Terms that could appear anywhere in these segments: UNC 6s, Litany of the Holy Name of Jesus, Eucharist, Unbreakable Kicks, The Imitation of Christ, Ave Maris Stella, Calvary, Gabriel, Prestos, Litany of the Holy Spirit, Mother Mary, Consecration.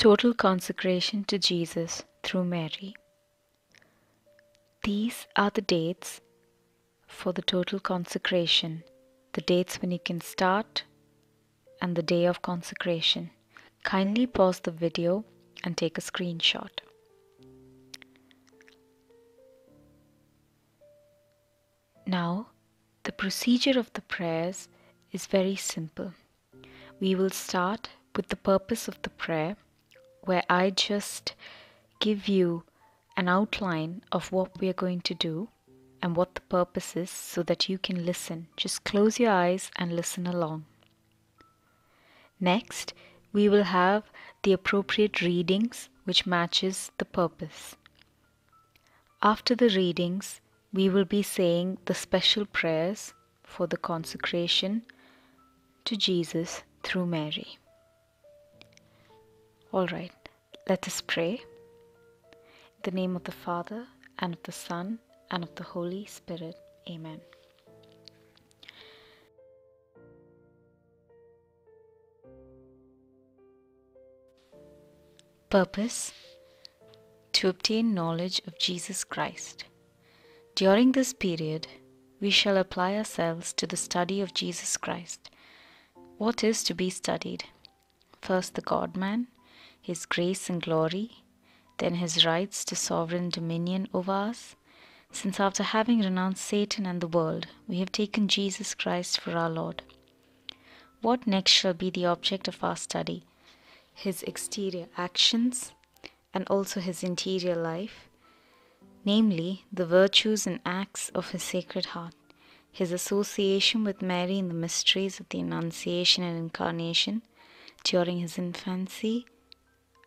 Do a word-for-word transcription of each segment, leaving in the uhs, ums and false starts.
total consecration to Jesus through Mary. These are the dates for the total consecration, the dates when you can start and the day of consecration. Kindly pause the video and take a screenshot. Now, the procedure of the prayers is very simple. We will start with the purpose of the prayer, where I just give you an outline of what we are going to do and what the purpose is so that you can listen. Just close your eyes and listen along. Next, we will have the appropriate readings which matches the purpose. After the readings, we will be saying the special prayers for the consecration to Jesus through Mary. All right, let us pray. In the name of the Father, and of the Son, and of the Holy Spirit. Amen. Purpose: to obtain knowledge of Jesus Christ. During this period, we shall apply ourselves to the study of Jesus Christ. What is to be studied? First, the God-man, his grace and glory, then his rights to sovereign dominion over us, since after having renounced Satan and the world, we have taken Jesus Christ for our Lord. What next shall be the object of our study? His exterior actions and also his interior life, namely the virtues and acts of his Sacred Heart, his association with Mary in the mysteries of the Annunciation and Incarnation during his infancy,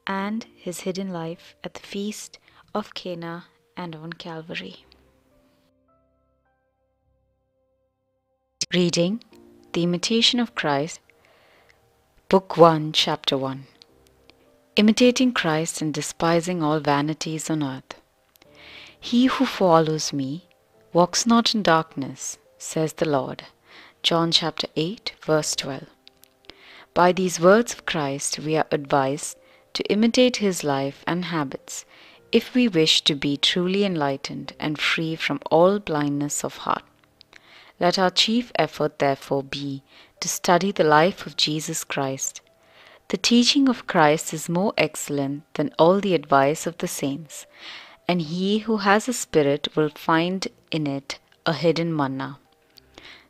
and his hidden life at the Feast of Cana and on Calvary. Reading The Imitation of Christ, Book one, Chapter one. Imitating Christ and despising all vanities on earth. He who follows me walks not in darkness, says the Lord. John chapter eight, verse twelve. By these words of Christ we are advised to imitate his life and habits if we wish to be truly enlightened and free from all blindness of heart. Let our chief effort therefore be to study the life of Jesus Christ. The teaching of Christ is more excellent than all the advice of the saints, and he who has a spirit will find in it a hidden manna.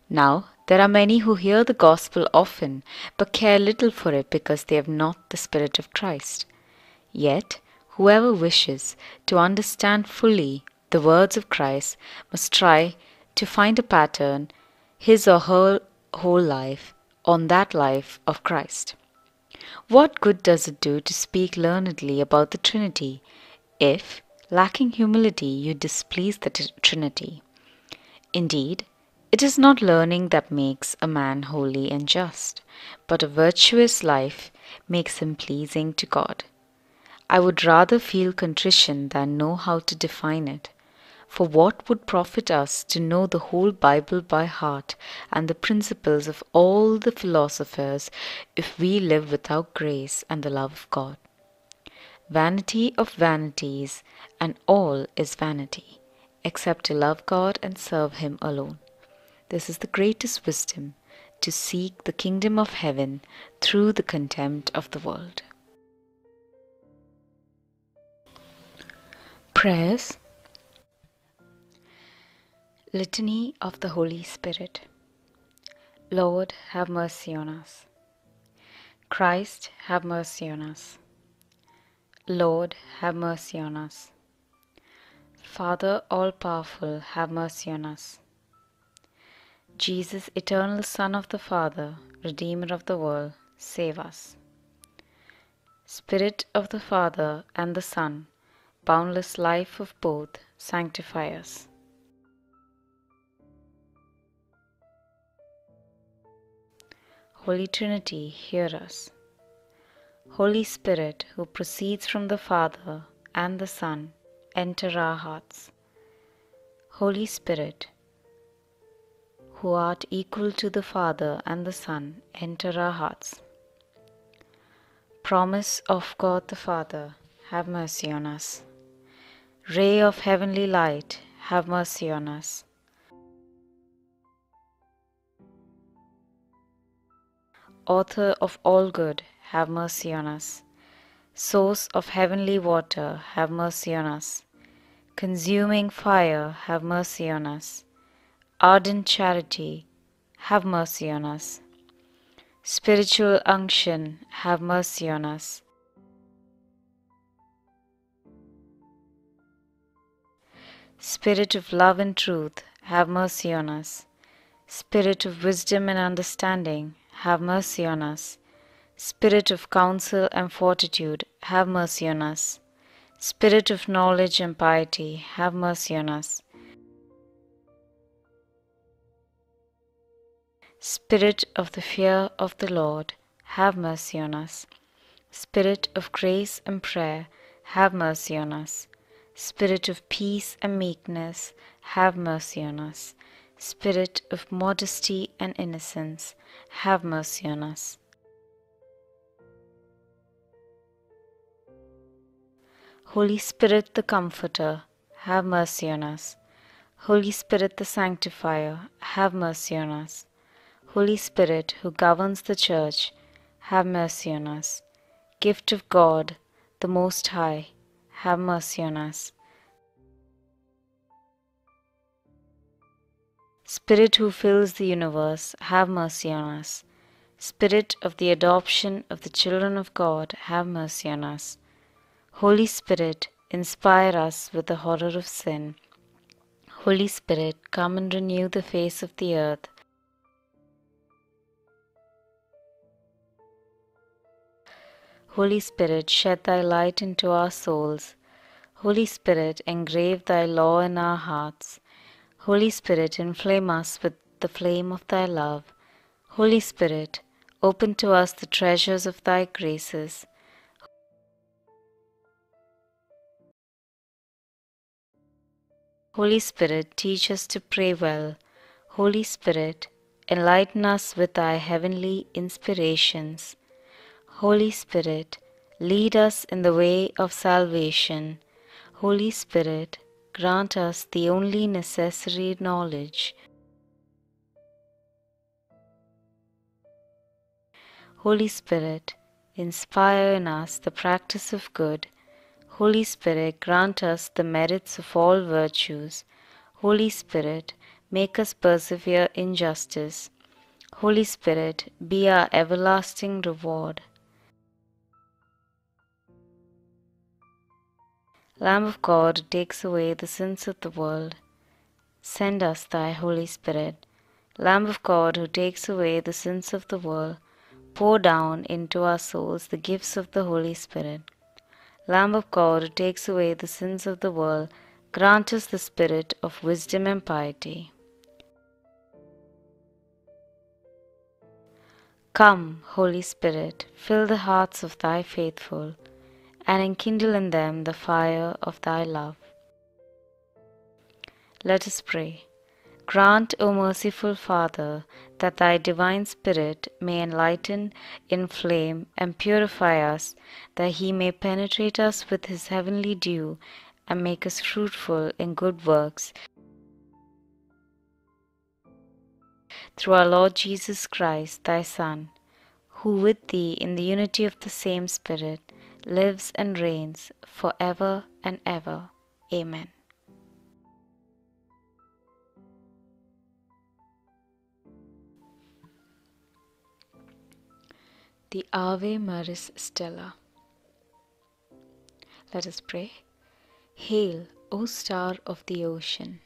Now, there are many who hear the gospel often, but care little for it because they have not the Spirit of Christ. Yet, whoever wishes to understand fully the words of Christ must try to find a pattern, his or her whole life, on that life of Christ. What good does it do to speak learnedly about the Trinity if, lacking humility, you displease the Trinity? Indeed, it is not learning that makes a man holy and just, but a virtuous life makes him pleasing to God. I would rather feel contrition than know how to define it. For what would profit us to know the whole Bible by heart and the principles of all the philosophers if we live without grace and the love of God? Vanity of vanities, and all is vanity, except to love God and serve Him alone. This is the greatest wisdom, to seek the kingdom of heaven through the contempt of the world. Prayers. Litany of the Holy Spirit. Lord, have mercy on us. Christ, have mercy on us. Lord, have mercy on us. Father all-powerful, have mercy on us. Jesus, eternal Son of the Father, Redeemer of the world, save us. Spirit of the Father and the Son, boundless life of both, sanctify us. Holy Trinity, hear us. Holy Spirit, who proceeds from the Father and the Son, enter our hearts. Holy Spirit, who art equal to the Father and the Son, enter our hearts. Promise of God the Father, have mercy on us. Ray of heavenly light, have mercy on us. Author of all good, have mercy on us. Source of heavenly water, have mercy on us. Consuming fire, have mercy on us. Ardent charity, have mercy on us. Spiritual unction, have mercy on us. Spirit of love and truth, have mercy on us. Spirit of wisdom and understanding, have mercy on us. Spirit of counsel and fortitude, have mercy on us. Spirit of knowledge and piety, have mercy on us. Spirit of the fear of the Lord, have mercy on us. Spirit of grace and prayer, have mercy on us. Spirit of peace and meekness, have mercy on us. Spirit of modesty and innocence, have mercy on us. Holy Spirit the Comforter, have mercy on us. Holy Spirit the Sanctifier, have mercy on us. Holy Spirit, who governs the Church, have mercy on us. Gift of God, the Most High, have mercy on us. Spirit who fills the universe, have mercy on us. Spirit of the adoption of the children of God, have mercy on us. Holy Spirit, inspire us with the horror of sin. Holy Spirit, come and renew the face of the earth. Holy Spirit, shed thy light into our souls. Holy Spirit, engrave thy law in our hearts. Holy Spirit, inflame us with the flame of thy love. Holy Spirit, open to us the treasures of thy graces. Holy Spirit, teach us to pray well. Holy Spirit, enlighten us with thy heavenly inspirations. Holy Spirit, lead us in the way of salvation. Holy Spirit, grant us the only necessary knowledge. Holy Spirit, inspire in us the practice of good. Holy Spirit, grant us the merits of all virtues. Holy Spirit, make us persevere in justice. Holy Spirit, be our everlasting reward. Lamb of God, who takes away the sins of the world, send us thy Holy Spirit. Lamb of God, who takes away the sins of the world, pour down into our souls the gifts of the Holy Spirit. Lamb of God, who takes away the sins of the world, grant us the spirit of wisdom and piety. Come, Holy Spirit, fill the hearts of thy faithful, and enkindle in them the fire of thy love. Let us pray. Grant, O merciful Father, that thy divine Spirit may enlighten, inflame, and purify us, that he may penetrate us with his heavenly dew, and make us fruitful in good works. Through our Lord Jesus Christ, thy Son, who with thee in the unity of the same Spirit, lives and reigns for ever and ever. Amen. The Ave Maris Stella. Let us pray. Hail, O star of the ocean,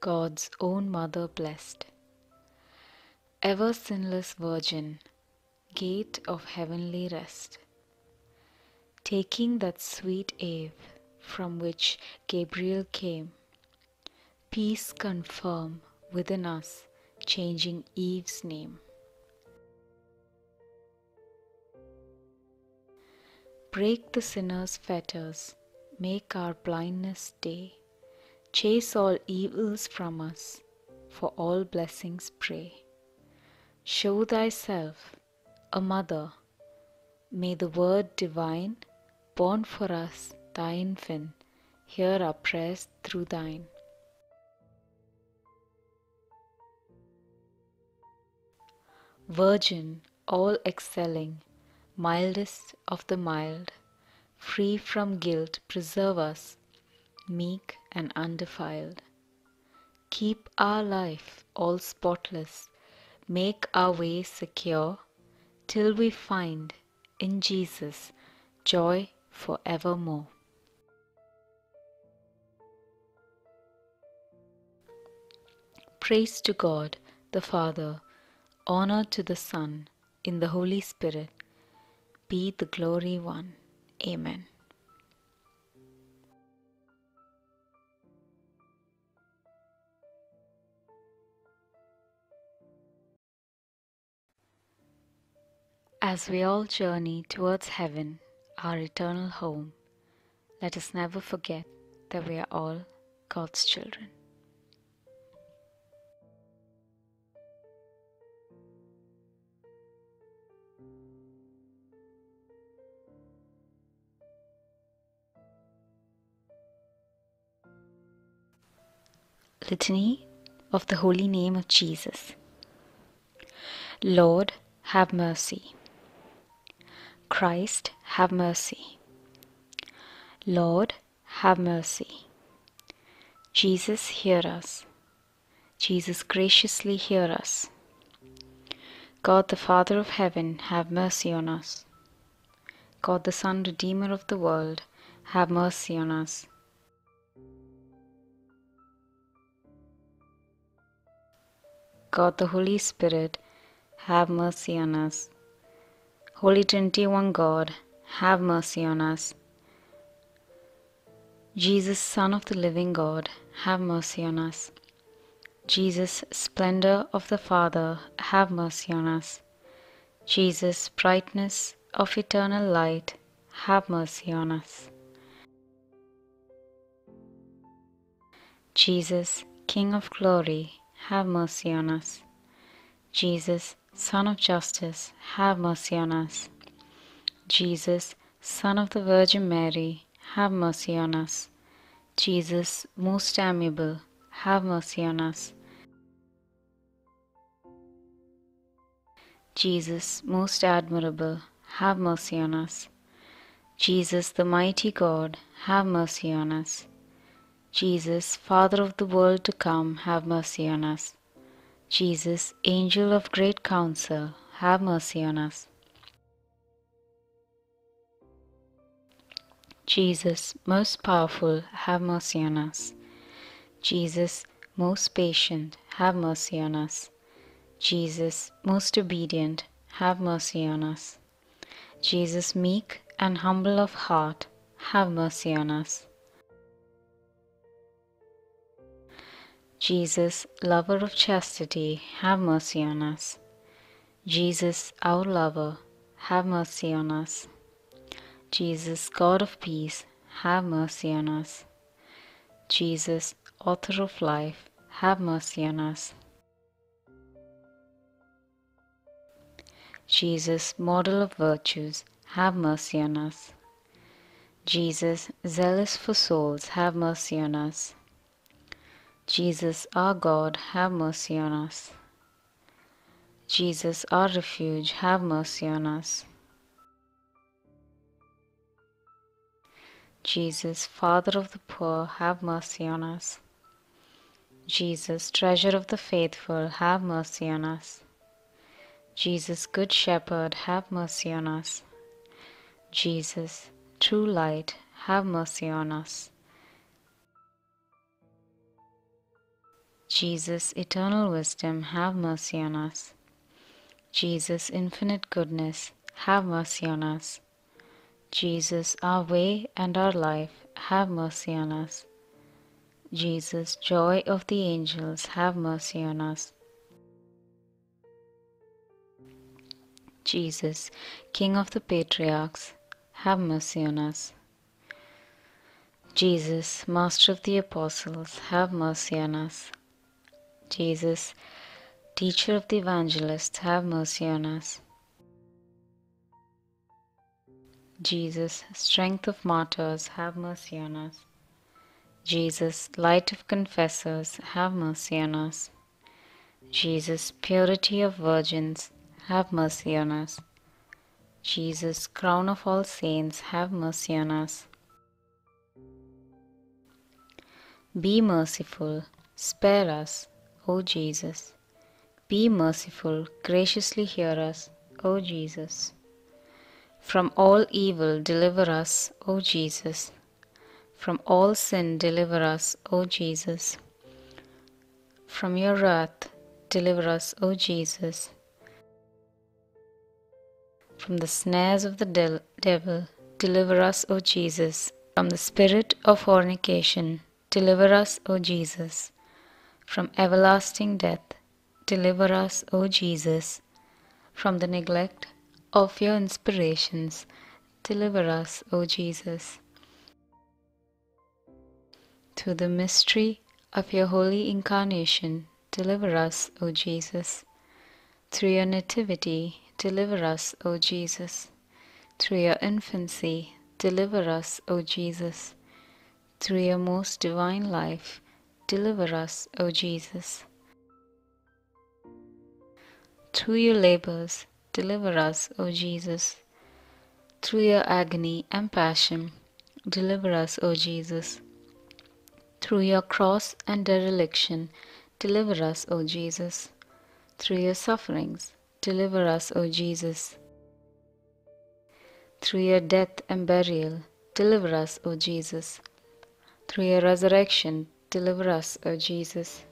God's own mother blessed, ever sinless virgin, gate of heavenly rest, taking that sweet awe from which Gabriel came, peace confirm within us, changing Eve's name. Break the sinner's fetters, make our blindness day, chase all evils from us, for all blessings pray. Show thyself a mother, May the Word divine, born for us, thy infant, hear our prayers through thine. Virgin, all excelling, mildest of the mild, free from guilt, preserve us, meek and undefiled. Keep our life all spotless, make our way secure, till we find in Jesus joy forevermore. Praise to God the Father, honor to the Son, in the Holy Spirit, be the glory one. Amen. As we all journey towards heaven, our eternal home, let us never forget that we are all God's children. Litany of the Holy Name of Jesus. Lord, have mercy. Christ, have mercy. Lord, have mercy. Jesus, hear us. Jesus, graciously hear us. God, the Father of heaven, have mercy on us. God, the Son, Redeemer of the world, have mercy on us. God the Holy Spirit, have mercy on us. Holy Trinity, one God, have mercy on us. Jesus, Son of the living God, have mercy on us. Jesus, splendor of the Father, have mercy on us. Jesus, brightness of eternal light, have mercy on us. Jesus, King of glory, have mercy on us. Jesus, Son of Justice, have mercy on us. Jesus, Son of the Virgin Mary, have mercy on us. Jesus, Most Amiable, have mercy on us. Jesus, Most Admirable, have mercy on us. Jesus, the Mighty God, have mercy on us. Jesus, Father of the world to come, have mercy on us. Jesus, Angel of great counsel, have mercy on us. Jesus, most powerful, have mercy on us. Jesus, most patient, have mercy on us. Jesus, most obedient, have mercy on us. Jesus, meek and humble of heart, have mercy on us. Jesus, lover of chastity, have mercy on us. Jesus, our lover, have mercy on us. Jesus, God of peace, have mercy on us. Jesus, author of life, have mercy on us. Jesus, model of virtues, have mercy on us. Jesus, zealous for souls, have mercy on us. Jesus, our God, have mercy on us. Jesus, our refuge, have mercy on us. Jesus, Father of the poor, have mercy on us. Jesus, treasure of the faithful, have mercy on us. Jesus, Good Shepherd, have mercy on us. Jesus, true light, have mercy on us. Jesus, eternal wisdom, have mercy on us. Jesus, infinite goodness, have mercy on us. Jesus, our way and our life, have mercy on us. Jesus, joy of the angels, have mercy on us. Jesus, King of the patriarchs, have mercy on us. Jesus, Master of the apostles, have mercy on us. Jesus, teacher of the evangelists, have mercy on us. Jesus, strength of martyrs, have mercy on us. Jesus, light of confessors, have mercy on us. Jesus, purity of virgins, have mercy on us. Jesus, crown of all saints, have mercy on us. Be merciful, spare us, O Jesus. Be merciful, graciously hear us, O Jesus. From all evil deliver us, O Jesus. From all sin deliver us, O Jesus. From your wrath deliver us, O Jesus. From the snares of the de devil deliver us, O Jesus. From the spirit of fornication deliver us, O Jesus. From everlasting death deliver us, O Jesus. From the neglect of your inspirations deliver us, O Jesus. Through the mystery of your holy incarnation, deliver us, O Jesus. Through your nativity, deliver us, O Jesus. Through your infancy, deliver us, O Jesus. Through your most divine life, deliver us, O Jesus. Through your labors, deliver us, O Jesus. Through your agony and passion, deliver us, O Jesus. Through your cross and dereliction, deliver us, O Jesus. Through your sufferings, deliver us, O Jesus. Through your death and burial, deliver us, O Jesus. Through your resurrection, deliver us, O Jesus.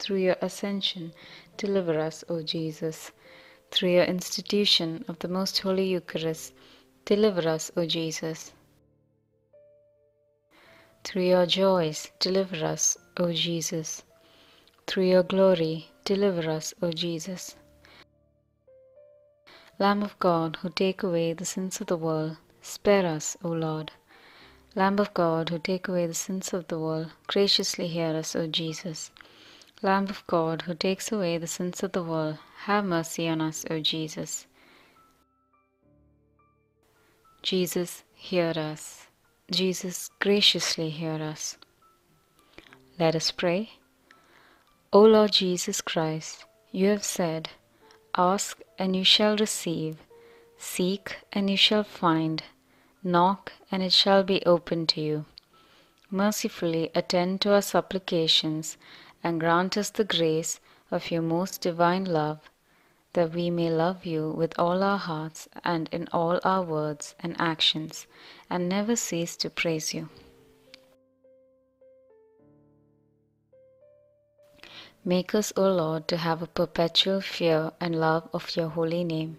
Through your ascension, deliver us, O Jesus. Through your institution of the Most Holy Eucharist, deliver us, O Jesus. Through your joys, deliver us, O Jesus. Through your glory, deliver us, O Jesus. Lamb of God, who take away the sins of the world, spare us, O Lord. Lamb of God, who take away the sins of the world, graciously hear us, O Jesus. Lamb of God, who takes away the sins of the world, have mercy on us, O Jesus. Jesus, hear us. Jesus, graciously hear us. Let us pray. O Lord Jesus Christ, you have said, ask and you shall receive, seek and you shall find, knock and it shall be opened to you. Mercifully attend to our supplications and grant us the grace of your most divine love, that we may love you with all our hearts and in all our words and actions, and never cease to praise you. Make us, O Lord, to have a perpetual fear and love of your holy name,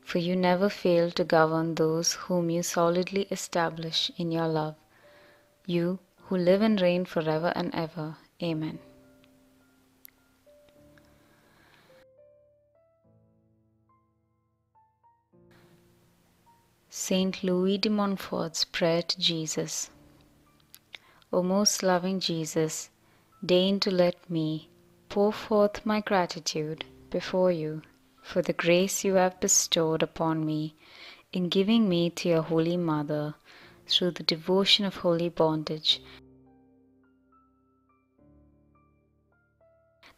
for you never fail to govern those whom you solidly establish in your love. You who live and reign forever and ever. Amen. Saint Louis de Montfort's prayer to Jesus. O most loving Jesus, deign to let me pour forth my gratitude before you for the grace you have bestowed upon me in giving me to your Holy Mother through the devotion of holy bondage,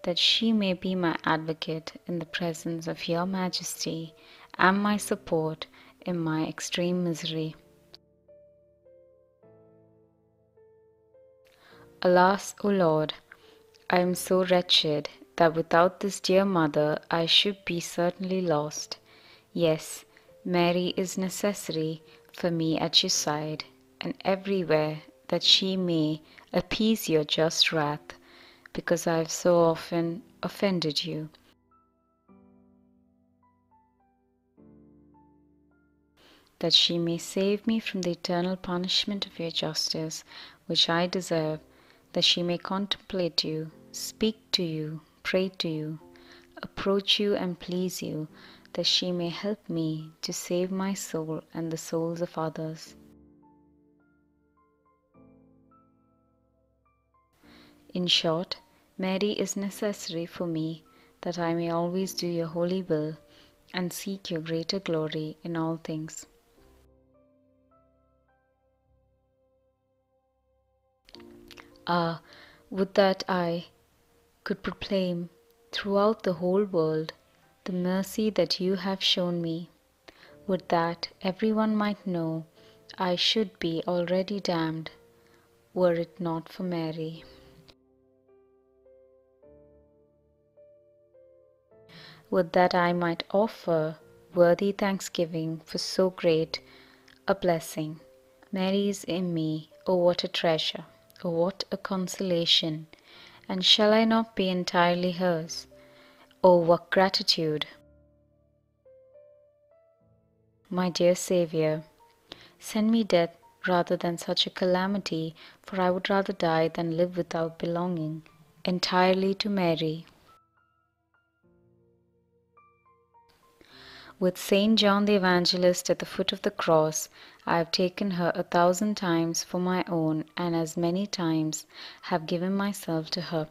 that she may be my advocate in the presence of your Majesty and my support in my extreme misery. Alas, O Lord, I am so wretched that without this dear mother I should be certainly lost. Yes, Mary is necessary for me at your side and everywhere, that she may appease your just wrath, because I have so often offended you. That she may save me from the eternal punishment of your justice, which I deserve, that she may contemplate you, speak to you, pray to you, approach you and please you, that she may help me to save my soul and the souls of others. In short, Mary is necessary for me, that I may always do your holy will and seek your greater glory in all things. Ah, would that I could proclaim throughout the whole world the mercy that you have shown me. Would that everyone might know I should be already damned, were it not for Mary. Would that I might offer worthy thanksgiving for so great a blessing. Mary is in me, oh what a treasure, oh what a consolation, and shall I not be entirely hers? Oh what gratitude! My dear Saviour, send me death rather than such a calamity, for I would rather die than live without belonging entirely to Mary. With Saint John the Evangelist at the foot of the cross, I have taken her a thousand times for my own, and as many times have given myself to her.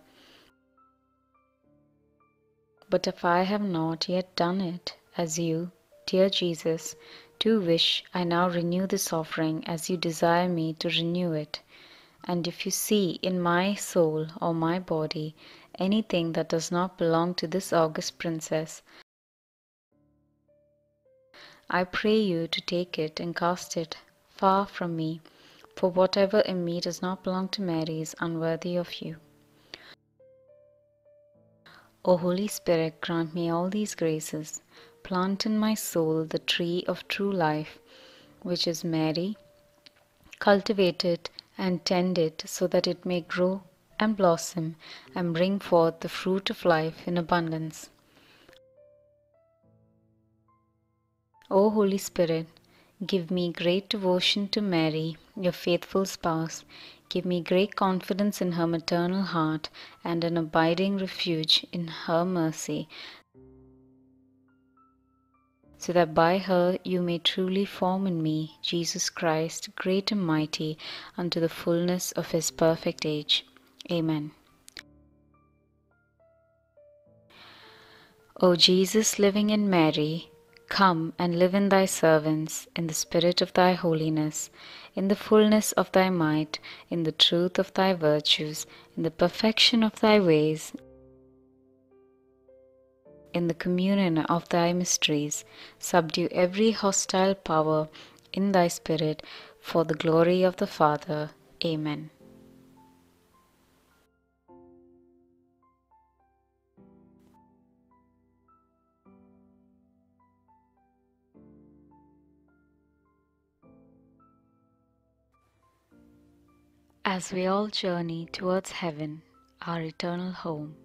But if I have not yet done it, as you, dear Jesus, do wish, I now renew this offering as you desire me to renew it. And if you see in my soul or my body anything that does not belong to this august princess, I pray you to take it and cast it far from me, for whatever in me does not belong to Mary is unworthy of you. O Holy Spirit, grant me all these graces. Plant in my soul the tree of true life, which is Mary. Cultivate it and tend it so that it may grow and blossom and bring forth the fruit of life in abundance. O Holy Spirit, give me great devotion to Mary, your faithful spouse. Give me great confidence in her maternal heart and an abiding refuge in her mercy, so that by her you may truly form in me Jesus Christ, great and mighty, unto the fullness of his perfect age. Amen. O Jesus, living in Mary, come and live in thy servants, in the spirit of thy holiness, in the fullness of thy might, in the truth of thy virtues, in the perfection of thy ways, in the communion of thy mysteries. Subdue every hostile power in thy spirit, for the glory of the Father. Amen. As we all journey towards heaven, our eternal home,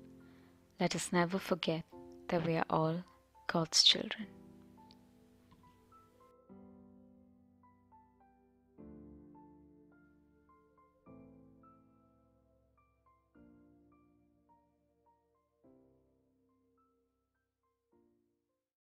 let us never forget that we are all God's children.